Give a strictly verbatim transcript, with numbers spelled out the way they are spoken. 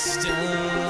Still